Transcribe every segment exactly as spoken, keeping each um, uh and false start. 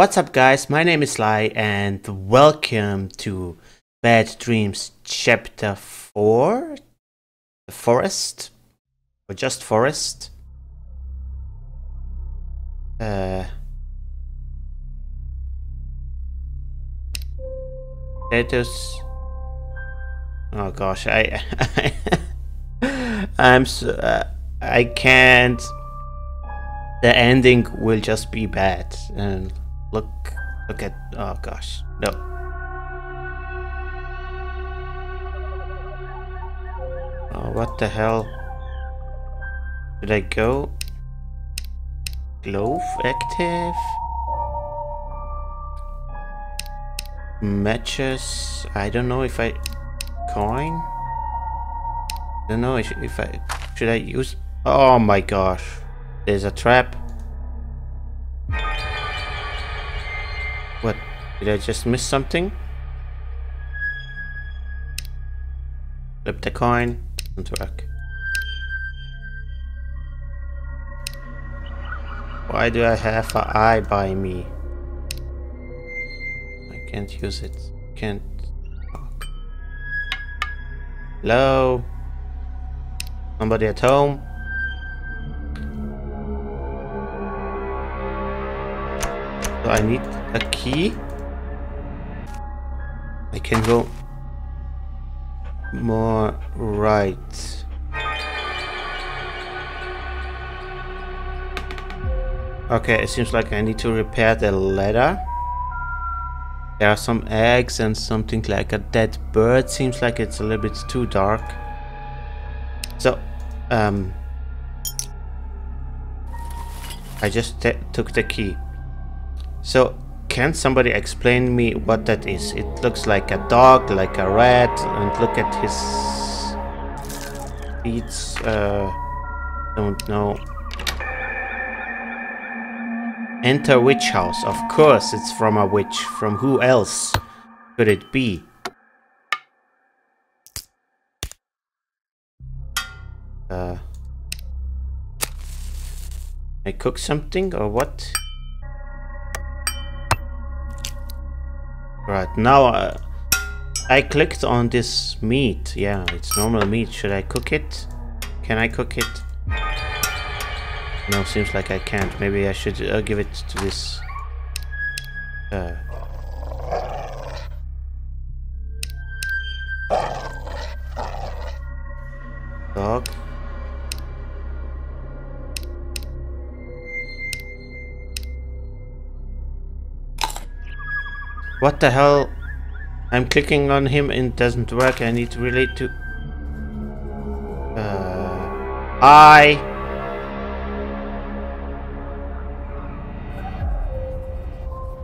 What's up guys, my name is Lai and welcome to Bad Dreams Chapter four, The Forest, or just Forest. Uh, status, oh gosh, I, I I'm so, uh, I can't, the ending will just be bad and Look, look at, oh gosh, no. Oh, what the hell? Did I go? Glove active? Matches, I don't know if I, coin? I don't know if, if I, should I use, oh my gosh, there's a trap. What? Did I just miss something? Flip the coin. Doesn't work. Why do I have an eye by me? I can't use it. Can't. Hello? Somebody at home? So I need a key. I can go more right. Okay, it seems like I need to repair the ladder. There are some eggs and something like a dead bird. Seems like it's a little bit too dark. So, um, I just took the key. So, can somebody explain me what that is? It looks like a dog, like a rat, and look at his feet. Uh, don't know. Enter witch house. Of course, it's from a witch. From who else could it be? Uh, I cook something or what? Right now uh, I clicked on this meat. Yeah, it's normal meat. Should I cook it? Can I cook it? No, seems like I can't. Maybe I should uh, give it to this uh. dog. What the hell? I'm clicking on him and it doesn't work. I need to relate to... Uh, I...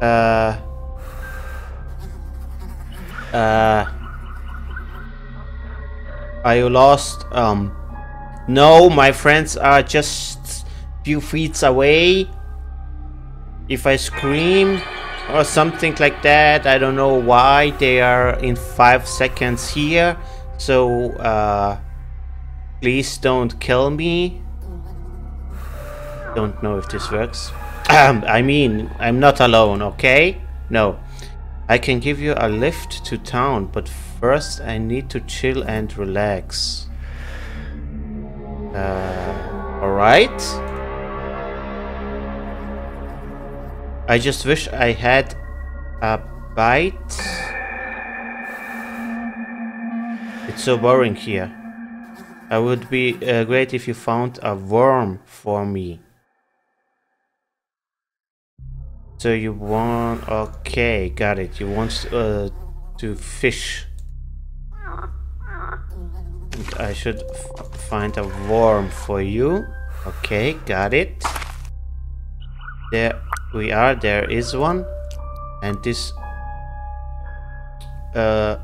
Uh... Uh... Are you lost? Um... No, my friends are just a few feet away. If I scream... or something like that, I don't know why they are in five seconds here, so uh, please don't kill me. Don't know if this works. I mean, I'm not alone, okay? No, I can give you a lift to town, but first I need to chill and relax. Uh, alright. I just wish I had a bite. It's so boring here. I would be uh, great if you found a worm for me. So you want... Okay, got it. You want uh, to fish. And I should f find a worm for you. Okay, got it. There... we are, there is one, and this uh,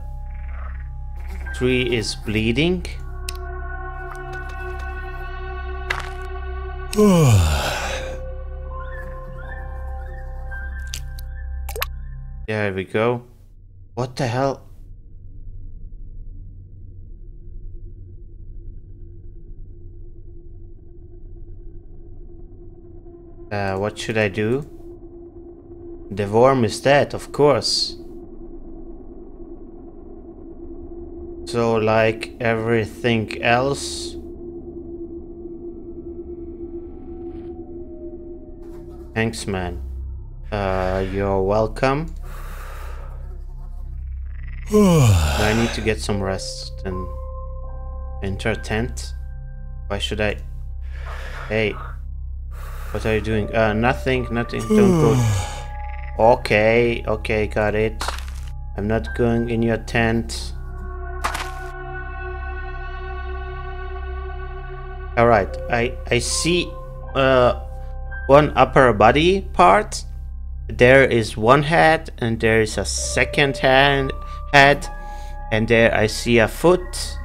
tree is bleeding. There we go. What the hell? Uh, what should I do? The worm is dead, of course. So, like everything else, thanks, man. Uh, you're welcome. I need to get some rest and enter tent. Why should I? Hey, what are you doing? Uh, nothing, nothing. Don't go. Okay, okay, got it. I'm not going in your tent. All right, I I see uh, one upper body part. There is one head, and there is a second hand head, and there I see a foot.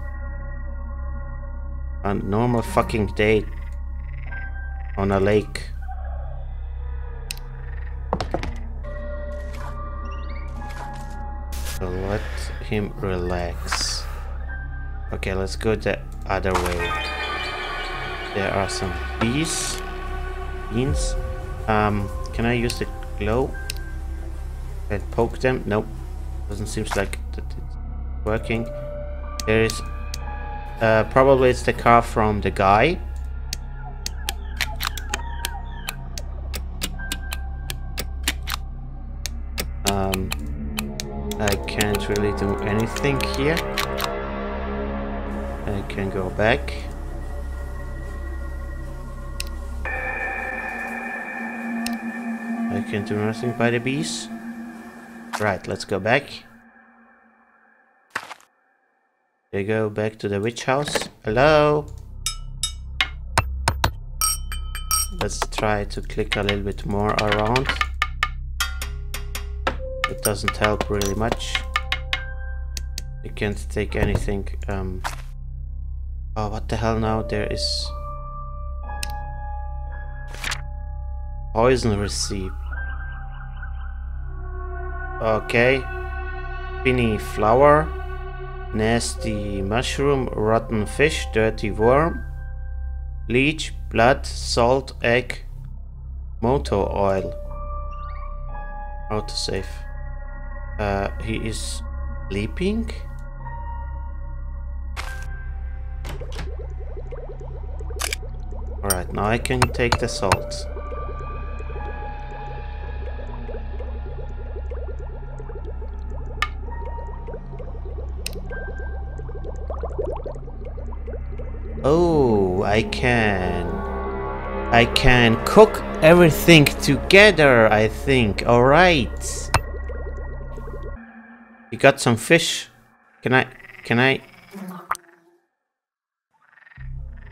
A normal fucking day on a lake. So let him relax. Okay, let's go the other way. There are some bees, beans. Um, can I use the glow and poke them? Nope. Doesn't seem like that it's working. There is, uh, probably it's the car from the guy. Um, I can't really do anything here. I can go back. I can do nothing by the bees. Right, let's go back. They go back to the witch house. Hello. Let's try to click a little bit more around. It doesn't help really much. You can't take anything. Um. Oh, what the hell now? There is poison receipt. Okay, spinny flower, nasty mushroom, rotten fish, dirty worm, leech, blood, salt, egg, motor oil. Autosave. Uh, he is sleeping? Alright, now I can take the salt. Oh, I can. I can cook everything together, I think. Alright. We got some fish. Can I? Can I?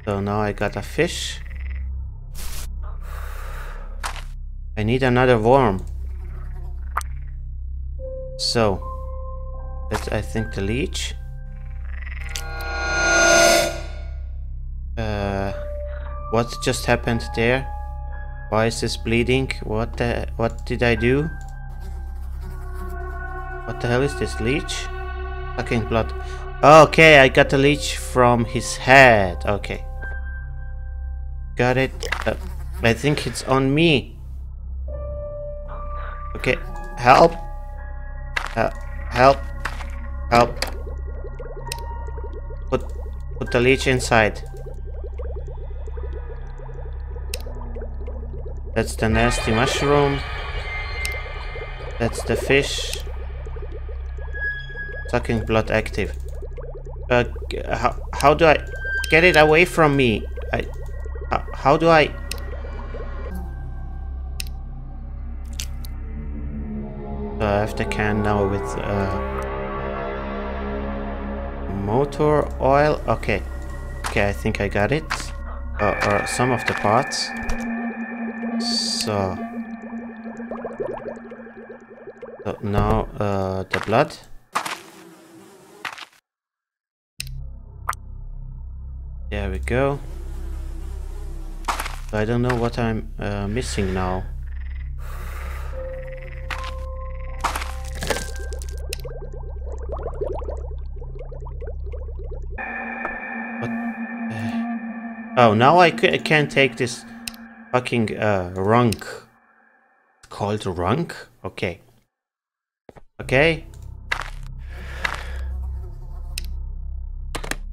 So now I got a fish. I need another worm. So, that's, I think, the leech. Uh, what just happened there? Why is this bleeding? What the, what did I do? What the hell is this leech? Fucking blood. Okay, I got the leech from his head. Okay. Got it. Uh, I think it's on me. Okay. Help. Uh, help. Help. Put, put the leech inside. That's the nasty mushroom. That's the fish. Sucking blood active. Uh, how, how do I get it away from me? I, uh, how do I? So I have the can now with uh, motor oil. Okay. Okay, I think I got it. Uh, or some of the parts. So, so now uh, the blood. There we go. I don't know what I'm uh, missing now. What? Oh, now I, c I can't take this fucking uh, runk. It's called Runk? Okay. Okay.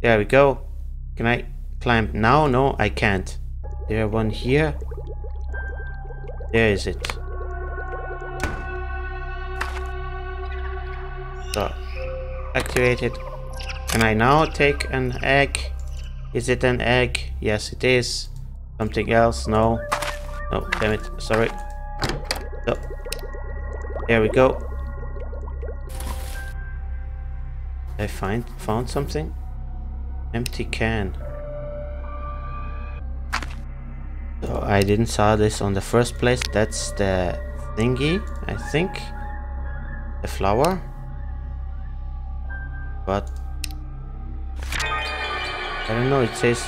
There we go. Can I climb now? No, I can't. There one here. There is it. So, activated. Can I now take an egg? Is it an egg? Yes, it is. Something else? No. No, damn it. Sorry. So, there we go. I find found something. Empty can. So I didn't saw this on the first place. That's the thingy, I think. The flower. But I don't know, it says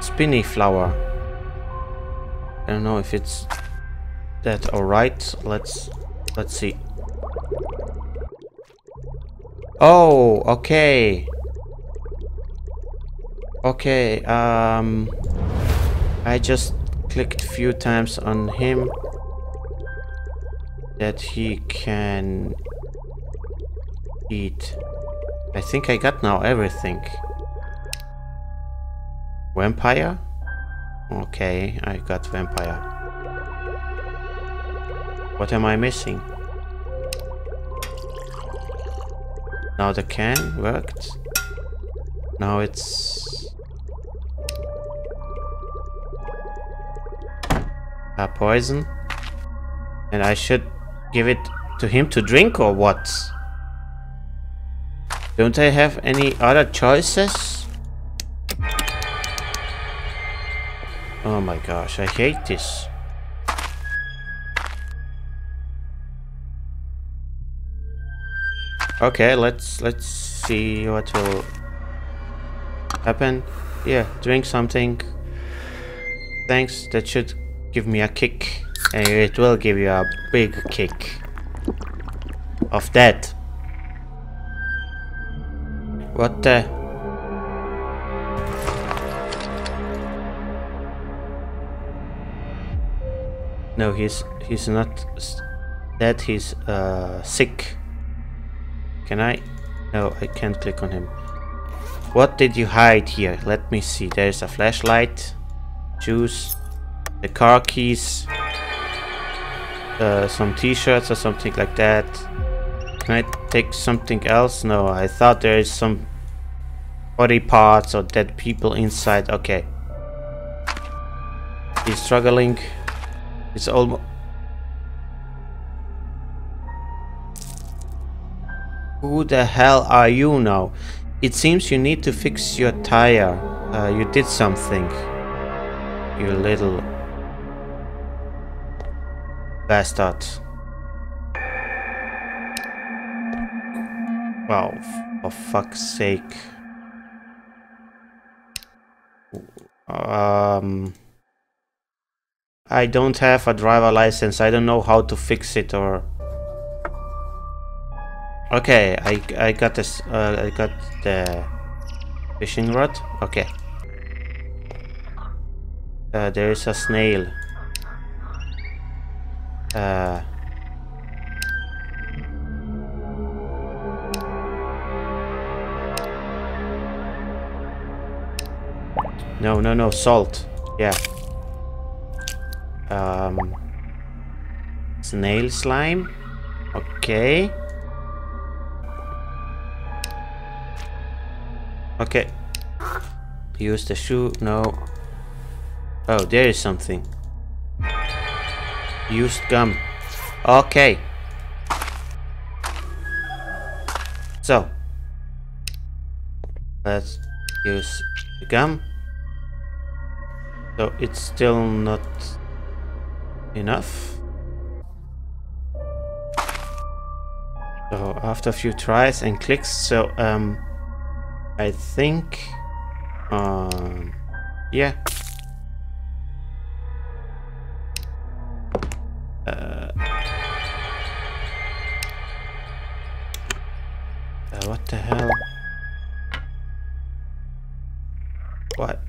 spinny flower. I don't know if it's that alright. Let's let's see. Oh, okay. Okay, um I just clicked a few times on him that he can eat. I think I got now everything. Vampire? Okay, I got vampire. What am I missing? Now the can worked. Now it's a poison, and I should give it to him to drink or what? Don't I have any other choices? Oh my gosh, I hate this. Okay, let's let's see what will happen. Yeah, drink something. Thanks, that should give me a kick, and it will give you a big kick of that. What the? No, he's he's not dead. He's uh sick. Can I? No, I can't click on him. What did you hide here? Let me see. There's a flashlight, juice, the car keys, uh, some t-shirts or something like that. Can I take something else? No, I thought there is some body parts or dead people inside. Okay. He's struggling. It's almost... Who the hell are you now? It seems you need to fix your tire. Uh, you did something. You little... bastard. Wow, for fuck's sake. Um, I don't have a driver license. I don't know how to fix it or... Okay, I, I got this, uh, I got the fishing rod. Okay. Uh, there is a snail. Uh, no, no, no, salt. Yeah. Um, snail slime. Okay. Okay. Use the shoe. No. Oh, there is something. Used gum. Okay. So let's use the gum. So it's still not enough. So after a few tries and clicks, so um I think um yeah. Uh, uh, what the hell? What?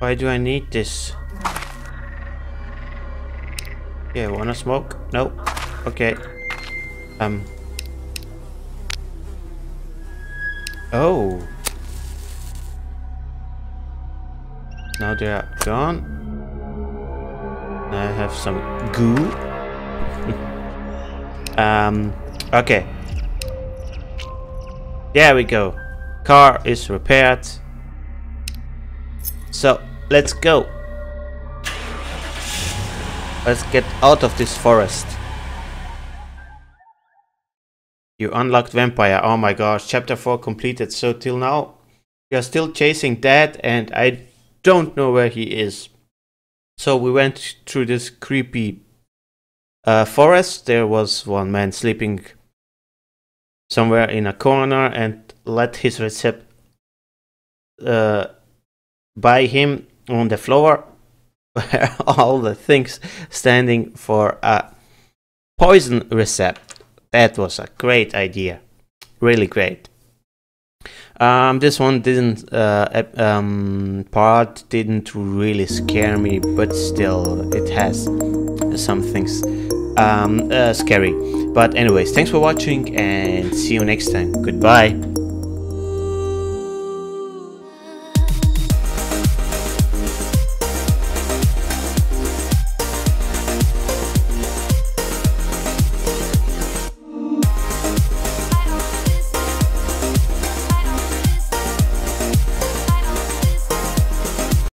Why do I need this? Okay, wanna smoke? Nope. Okay. Um. Oh. Now they are gone. Now I have some goo. um. Okay. There we go. Car is repaired. So let's go. Let's get out of this forest. You unlocked vampire. Oh my gosh. Chapter four completed. So till now, we are still chasing Dad and I don't know where he is. So we went through this creepy uh, forest. There was one man sleeping somewhere in a corner and let his recipe uh, by him on the floor, where all the things standing for a poison recipe. That was a great idea, really great. Um, this one didn't uh, um, part didn't really scare me, but still it has some things um, uh, scary. But anyways, thanks for watching and see you next time. Goodbye.